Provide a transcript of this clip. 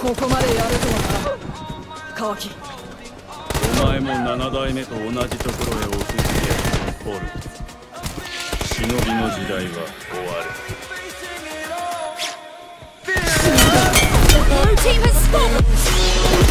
ここまでやるとはな。カワキ、お前も7代目と同じところへお寿司へ、ホル忍びの時代は終わる。